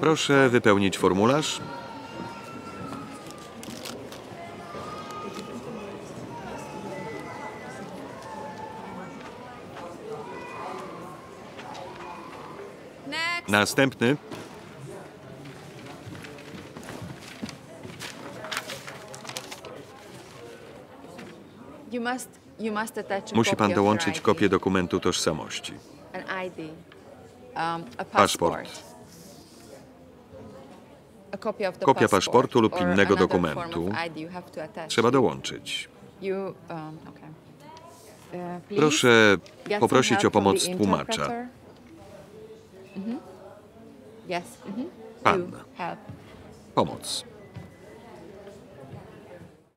Proszę wypełnić formularz. Następny. Musi pan dołączyć kopię dokumentu tożsamości. Paszport. Kopia paszportu lub innego dokumentu trzeba dołączyć. Proszę poprosić o pomoc tłumacza. Pan. Pomoc.